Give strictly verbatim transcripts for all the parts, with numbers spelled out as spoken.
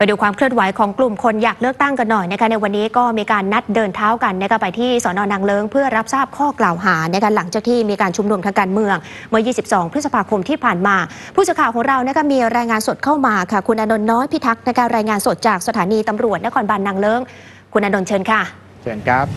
ไปดูความเคลื่อนไหวของกลุ่มคนอยากเลือกตั้งกันหน่อยนะคะในวันนี้ก็มีการนัดเดินเท้ากันนะคะไปที่สน.นางเลิ้งเพื่อรับทราบข้อกล่าวหานะคะหลังจากที่มีการชุมนุมทางการเมืองเมื่อ ยี่สิบสอง พฤษภาคมที่ผ่านมาผู้สื่อข่าวของเรานะคะมีรายงานสดเข้ามาค่ะคุณอานนท์น้อยพิทักษ์นะคะรายงานสดจากสถานีตำรวจนครบาลนางเลิ้งคุณอานนท์เชิญค่ะเชิญครับ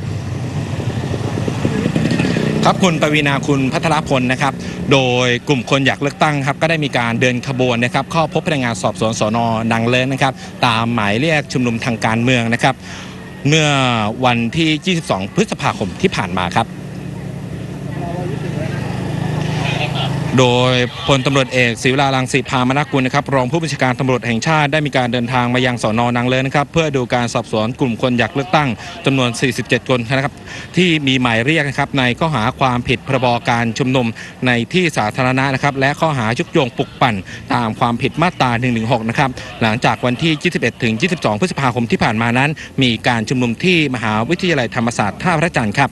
ครับคุณปวีณาคุณพัทรพลนะครับโดยกลุ่มคนอยากเลือกตั้งครับก็ได้มีการเดินขบวนนะครับเข้าพบพนักงานสอบสวนสน.นางเลิ้งนะครับตามหมายเรียกชุมนุมทางการเมืองนะครับเมื่อวันที่ ยี่สิบสอง พฤษภาคมที่ผ่านมาครับโดยพลตำรวจเอกศิวรารังสีพามนกุลนะครับรองผู้บัญชาการตำรวจแห่งชาติได้มีการเดินทางมายังสน.นางเลิ้งนะครับเพื่อดูการสอบสวนกลุ่มคนอยากเลือกตั้งจำนวนสี่สิบเจ็ดคนนะครับที่มีหมายเรียกนะครับในข้อหาความผิดพรบการชุมนุมในที่สาธารณะนะครับและข้อหายุยงปลุกปั่นตามความผิดมาตราหนึ่งหนึ่งหกนะครับหลังจากวันที่ ยี่สิบเอ็ดถึงยี่สิบสอง พฤษภาคมที่ผ่านมานั้นมีการชุมนุมที่มหาวิทยาลัยธรรมศาสตร์ท่าพระจันทร์ครับ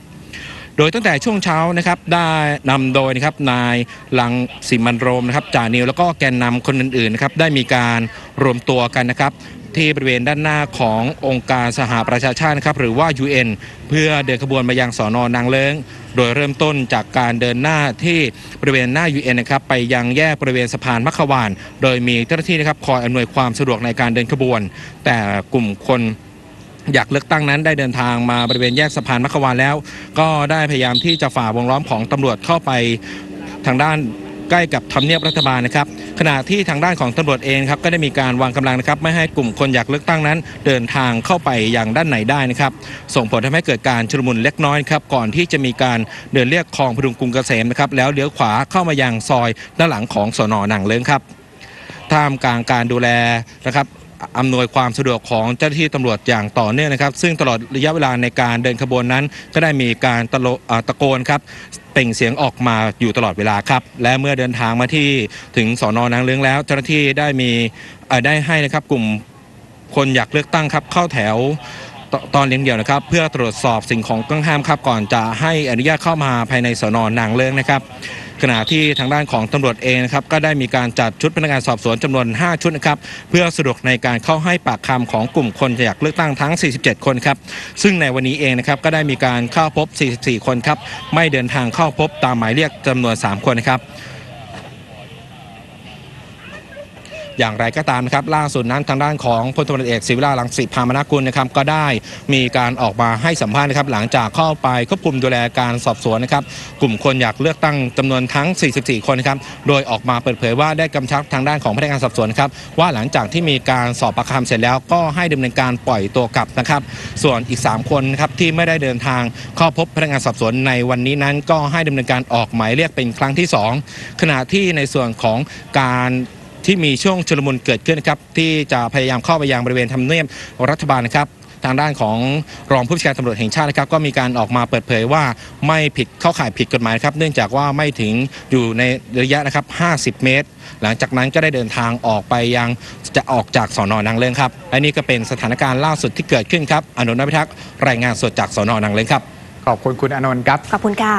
โดยตั้งแต่ช่วงเช้านะครับได้นำโดยนะครับนายลังสิมันโรมนะครับจ่านิวแล้วก็แกนนำคนอื่นๆนะครับได้มีการรวมตัวกันนะครับที่บริเวณด้านหน้าขององค์การสหประชาชาตินะครับหรือว่า ยู เอ็น เพื่อเดินขบวนมายังสน.นางเลิ้งโดยเริ่มต้นจากการเดินหน้าที่บริเวณหน้า ยู เอ็น นะครับไปยังแยกบริเวณสะพานมัคควานโดยมีเจ้าหน้าที่นะครับคอยอำนวยความสะดวกในการเดินขบวนแต่กลุ่มคนอยากเลือกตั้งนั้นได้เดินทางมาบริเวณแยกสะพานมัคควานแล้วก็ได้พยายามที่จะฝ่าวงล้อมของตำรวจเข้าไปทางด้านใกล้กับทำเนียบรัฐบาลนะครับขณะที่ทางด้านของตำรวจเองครับก็ได้มีการวางกำลังนะครับไม่ให้กลุ่มคนอยากเลือกตั้งนั้นเดินทางเข้าไปอย่างด้านไหนได้นะครับส่งผลทำให้เกิดการชุลมุนเล็กน้อยครับก่อนที่จะมีการเดินเรียกคลองพดุงกรุงเกษมนะครับแล้วเลี้ยวขวาเข้ามายังซอยด้านหลังของสน.นางเลิ้งครับท่ามกลางการดูแลนะครับอำนวยความสะดวกของเจ้าหน้าที่ตำรวจอย่างต่อเนื่องนะครับซึ่งตลอดระยะเวลาในการเดินขบวนนั้นก็ได้มีการตะโกนครับเปล่งเสียงออกมาอยู่ตลอดเวลาครับและเมื่อเดินทางมาที่ถึงสน.นางเลิ้งแล้วเจ้าหน้าที่ได้มีได้ให้นะครับกลุ่มคนอยากเลือกตั้งครับเข้าแถวตอนเลี้ยงเดี่ยวนะครับเพื่อตรวจสอบสิ่งของต้องห้ามครับก่อนจะให้อนุญาตเข้ามาภายในสน.นางเลิ้งนะครับขณะที่ทางด้านของตำรวจเองนะครับก็ได้มีการจัดชุดพนักงานสอบสวนจำนวนห้าชุดนะครับเพื่อสะดวกในการเข้าให้ปากคำของกลุ่มคนอยากเลือกตั้งทั้งสี่สิบเจ็ดคนครับซึ่งในวันนี้เองนะครับก็ได้มีการเข้าพบสี่สิบสี่คนครับไม่เดินทางเข้าพบตามหมายเรียกจำนวนสามคนนะครับอย่างไรก็ตามนะครับล่าสุดนั้นทางด้านของพลตำรวจเอกศิวรารังสิพามนกุลนะครับก็ได้มีการออกมาให้สัมภาษณ์นะครับหลังจากเข้าไปควบคุมดูแลการสอบสวนนะครับกลุ่มคนอยากเลือกตั้งจำนวนทั้งสี่สิบสี่คนครับโดยออกมาเปิดเผยว่าได้กำชับทางด้านของพนักงานสอบสวนครับว่าหลังจากที่มีการสอบปากคำเสร็จแล้วก็ให้ดำเนินการปล่อยตัวกลับนะครับส่วนอีกสามคนครับที่ไม่ได้เดินทางเข้าพบพนักงานสอบสวนในวันนี้นั้นก็ให้ดำเนินการออกหมายเรียกเป็นครั้งที่สองขณะที่ในส่วนของการที่มีช่วงชุลมุนเกิดขึ้นนะครับที่จะพยายามเข้าไปยังบริเวณทำเนียบรัฐบาลนะครับทางด้านของรองผู้บัญชาการตำรวจแห่งชาตินะครับก็มีการออกมาเปิดเผยว่าไม่ผิดเข้าข่ายผิดกฎหมายครับเนื่องจากว่าไม่ถึงอยู่ในระยะนะครับห้าสิบเมตรหลังจากนั้นก็ได้เดินทางออกไปยังจะออกจากสน.นางเลิ้งครับและนี่ก็เป็นสถานการณ์ล่าสุดที่เกิดขึ้นครับอานนท์ น้อยพิทักษ์รายงานสดจากสน.นางเลิ้งครับขอบคุณคุณอานนท์ครับขอบคุณค่ะ